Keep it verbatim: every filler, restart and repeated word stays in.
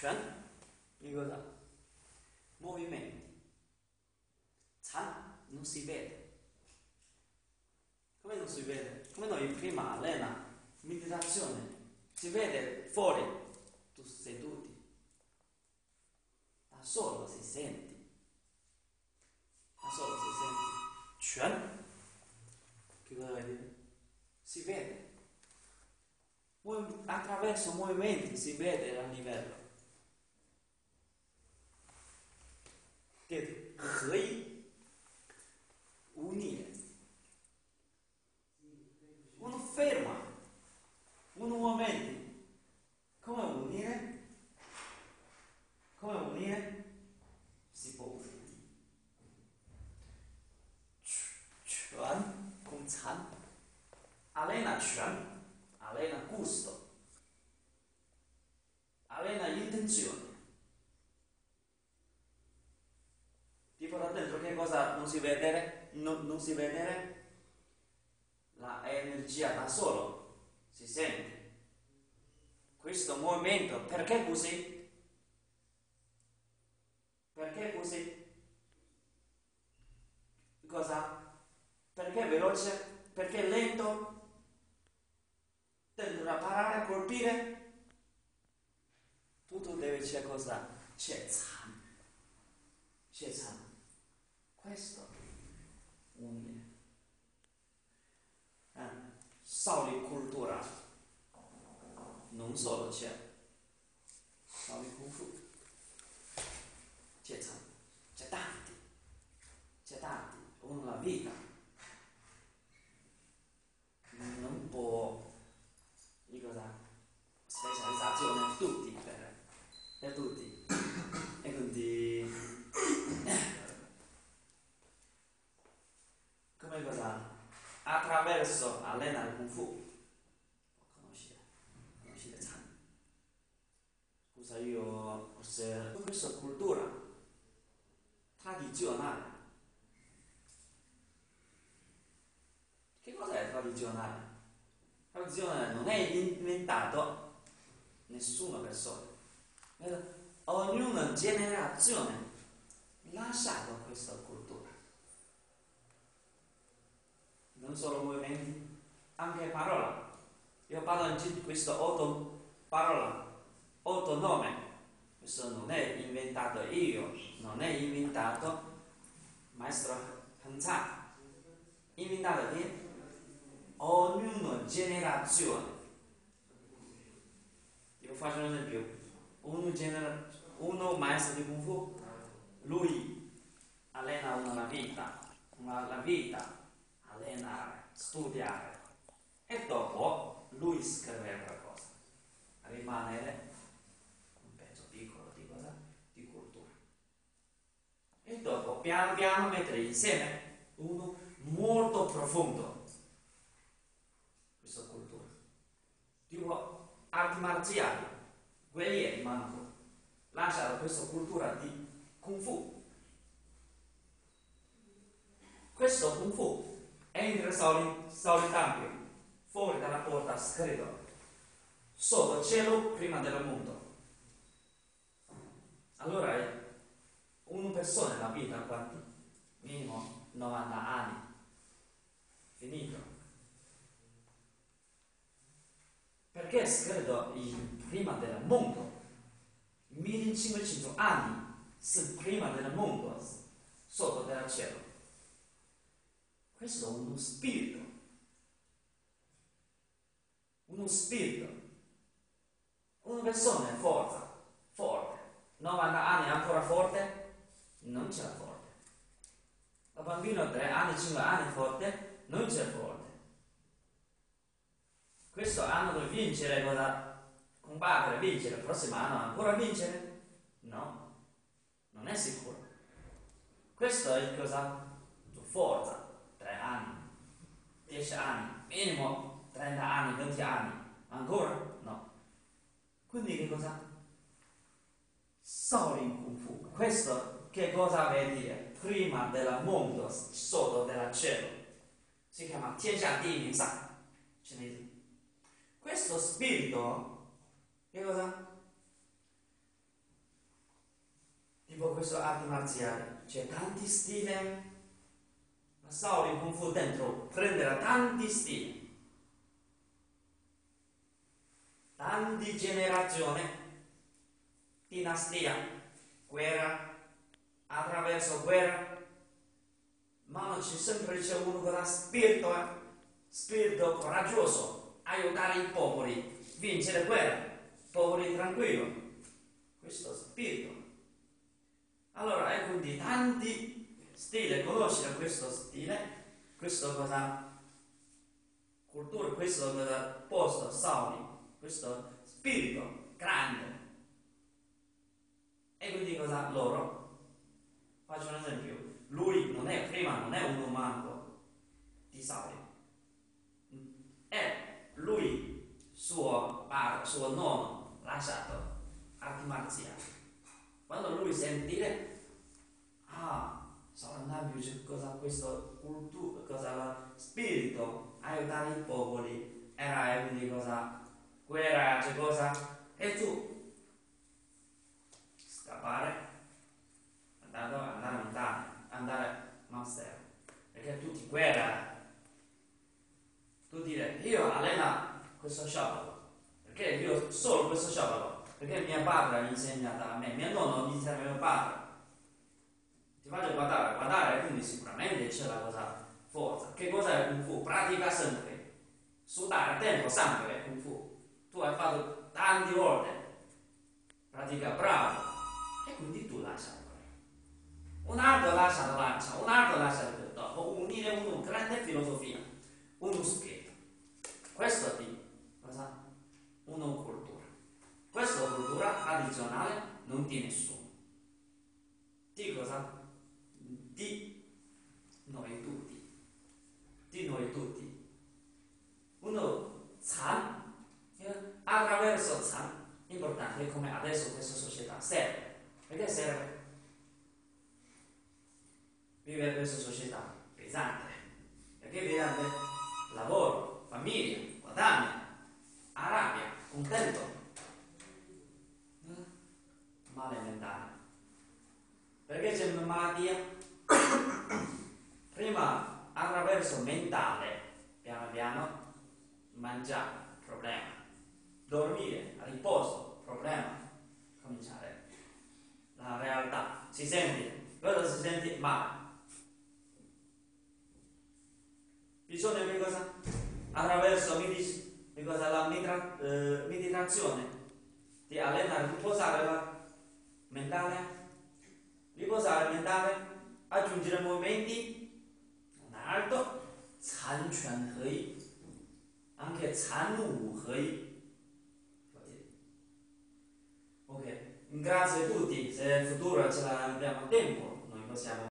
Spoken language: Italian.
Quan, che cosa? Movimenti. Zhan non si vede. Come non si vede? Come noi prima allena meditazione, si vede fuori, tu seduti, da solo si senti, da solo si senti. Quan, che cosa vuol dire? Si vede. Attraverso movimenti si vede a livello. Che可以unire. Uno ferma, uno momento. Come unire? Come unire? Si può unire. Quan con Zhan. Allena Quan. Allena gusto, allena intenzione. Tipo da dentro che cosa non si vede? Non, non si vede la energia da solo, si sente. Questo movimento, perché così? Perché così? Cosa? Perché veloce? Perché lento? Dentro da parare a colpire, tutto deve c'è cosa? C'è Zhan. C'è Zhan. Questo une. Eh, Sauricultura. Non solo c'è. Sauri Kung Fu. C'è Zhan. C'è tanti. C'è tanti. Una vita. Non può. Di cosa? Specializzazione tutti per, per tutti. E quindi come cosa? Attraverso allena il Kung Fu. Conoscere. Conoscere Zhan. Scusa, io forse questa cultura tradizionale. Che cosa è tradizionale? Tradizionale non è inventato nessuna persona, ognuna generazione lasciato questa cultura, non solo movimenti, anche parola. Io parlo di questo auto parola, autonome, questo non è inventato io, non è inventato maestro Hanzan, inventato di ognuno generazione. Io faccio un esempio, uno, genera- uno maestro di Kung Fu, lui allena una vita, una vita, allenare, studiare, e dopo lui scrive qualcosa, rimanere un pezzo piccolo di cosa? Di cultura. E dopo piano piano mettere insieme uno molto profondo. Questa cultura tipo arti marziali, guerrieri manco lasciano questa cultura di Kung Fu. Questo Kung Fu entra soli, soli tempio, fuori dalla porta scritto sotto cielo prima del mondo. Allora una persona nella vita quanti? Minimo novanta anni, finito. Perché scritto prima del mondo, millecinquecento anni prima del mondo, sotto del cielo. Questo è uno spirito, uno spirito, una persona è forte, forte, novanta anni ancora forte, non c'è forte. La bambina tre anni, cinque anni forte, non c'è forte. Questo anno deve vincere, cosa? Combattere, vincere, il prossimo anno ancora vincere? No, non è sicuro. Questo è cosa? Tu forza, tre anni, dieci anni, minimo trenta anni, venti anni, ancora? No. Quindi che cosa? Solo in Kung Fu. Questo che cosa vuol dire? Prima del mondo, sotto del cielo. Si chiama Tianxia Di Min San, cinese. Questo spirito, che cosa? questo arte marziale c'è tanti stili. La Saori in Kung Fu dentro prenderà tanti stili, tanti generazioni, dinastia, guerra, attraverso guerra, ma non c'è sempre c'è uno che ha spirito, eh? spirito coraggioso, aiutare i popoli, vincere guerra, popoli tranquillo. Questo spirito. Allora, e quindi tanti stili, conoscere questo stile, questo cosa cultura, questo cosa posto, sauni, questo spirito grande. E quindi cosa loro? Faccio un esempio, lui non è prima, non è un umano di sauni. È lui, suo padre, suo nonno, lasciato. Arti marziali. Quando lui sentire, ah, sarà cosa questo cultura, cosa spirito, aiutare i popoli, era quindi cosa, guerra, c'è cosa, e tu, scappare, andare, andare lontano, andare monastero, perché tutti guerra, tu dire, io allena questo sciabalo, perché io solo questo sciabalo, perché mia padre mi ha insegnato a me, mio nonno mi insegna a mio padre. Ti faccio guardare, guardare, quindi sicuramente c'è la cosa forza. Che cos'è Kung Fu? Pratica sempre, sudare tempo sempre è Kung Fu. Tu hai fatto tante volte, pratica bravo, e quindi tu lascia ancora. Un altro lascia la lancia, un altro lascia il dopo, unire una grande filosofia, uno spirito. Questo di cosa? Uno cultura. Questa cultura addizionale non di nessuno, di cosa? Di noi tutti, di noi tutti. Uno Zhan, attraverso Zhan, importante come adesso questa società serve, perché serve? Vive questa società pesante, perché pesante? Lavoro, famiglia, guadagno, arrabbia, contento. Male mentale. Perché c'è una malattia? Prima attraverso mentale, piano piano, mangiare, problema, dormire, riposo, problema, cominciare. La realtà si sente, quello si sente male. Bisogna che cosa? Attraverso mi dice, mi cosa, la medita, eh, meditazione, ti allena, riposare la mentale, riposare mentale, aggiungere movimenti, un altro, Zhan Chuan Hui, anche Zhan Wu Hui. Ok, grazie a tutti, se nel futuro ce l'abbiamo tempo, noi possiamo